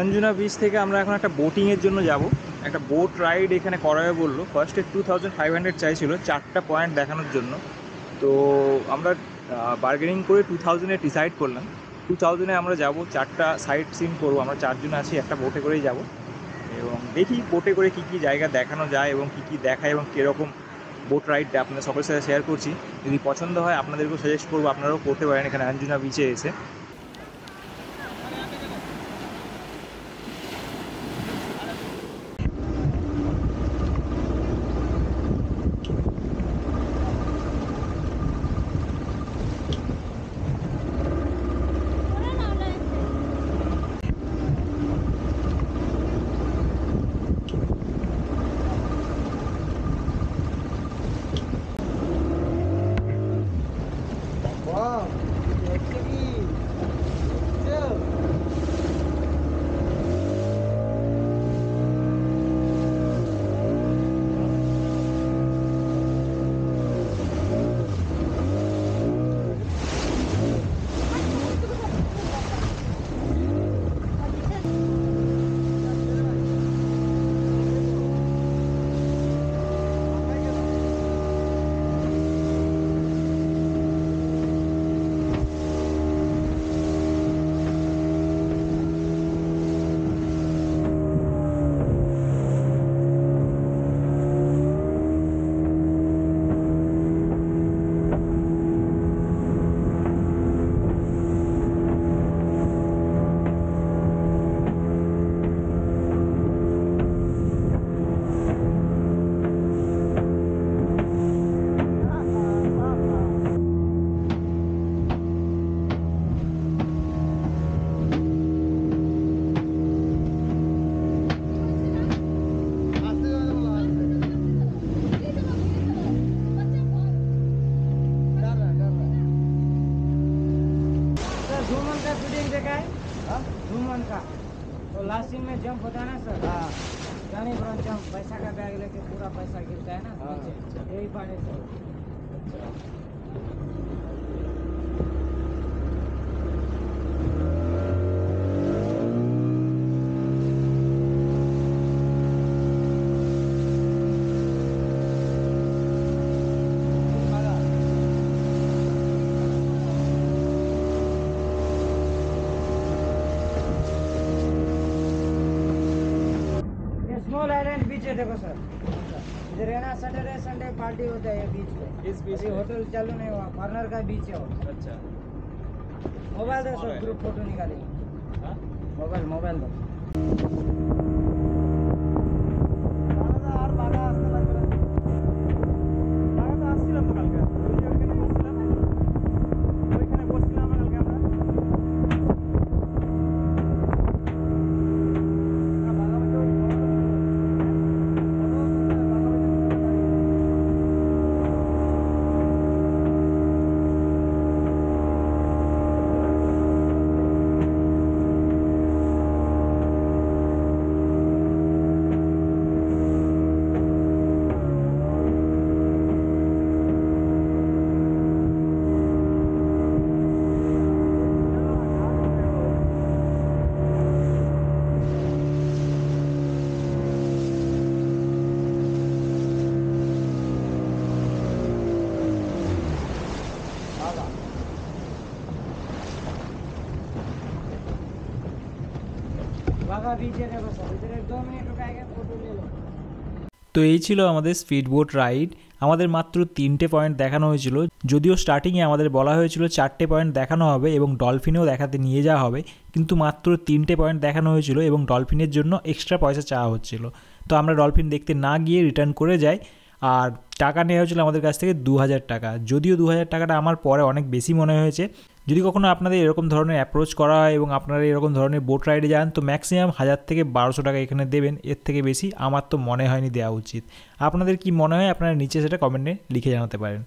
अंजुना बीच থেকে আমরা এখন একটা বোটিং এর জন্য যাব। একটা বোট রাইড এখানে করাবে বললো। ফার্স্টে 2500 চাইছিল চারটা পয়েন্ট দেখানোর জন্য। তো আমরা বার্গেনিং করে 2000 ডিসাইড করলাম। 2000 আমরা যাব, চারটা সাইট সিন করব। আমরা চারজন আছি, একটা বোটে করেই যাব এবং দেখি বোটে করে কী কী জায়গা দেখানো যায় এবং কী কী দেখায় এবং কীরকম বোট রাইডটা আপনাদের সকলের সাথে শেয়ার করছি। যদি পছন্দ হয় আপনাদেরকেও সাজেস্ট করবো, আপনারাও করতে পারেন এখানে অঞ্জনা বিচে এসে। देखो सर, इधर है ना सैटरडे संडे पार्टी होता है बीच पे। इस बीच होटल चालू नहीं हुआ, पार्टनर का बीच है। अच्छा, मोबाइल दो सर, ग्रुप फोटो निकालेंगे। हाँ, मोबाइल मोबाइल दो। তো এই ছিল আমাদের স্পিড বোট রাইড। আমাদের মাত্র 3টে পয়েন্ট দেখানো হয়েছিল, যদিও স্টার্টিংয়ে আমাদের বলা হয়েছিল 4টে পয়েন্ট দেখানো হবে এবং ডলফিনেও দেখাতে নিয়ে যাওয়া হবে, কিন্তু মাত্র 3টে পয়েন্ট দেখানো হয়েছিল এবং ডলফিনের জন্য এক্সট্রা পয়সা চাওয়া হচ্ছিল। তো আমরা ডলফিন দেখতে না গিয়ে রিটার্ন করে যাই আর টাকা নেওয়া হয়েছিল আমাদের কাছ থেকে 2000 টাকা। যদিও 2000 টাকাটা আমার পরে অনেক বেশি মনে হয়েছে। যদি কখনো আপনাদের এরকম ধরনের অ্যাপ্রোচ করা হয় এবং আপনারা এরকম ধরনের বোট রাইডে যান, তো ম্যাক্সিমাম 1000 থেকে 1200 টাকা এখানে দেবেন, এর থেকে বেশি আমার তো মনে হয়নি দেওয়া উচিত। আপনাদের কি মনে হয় আপনারা নিচে সেটা কমেন্টে লিখে জানাতে পারেন।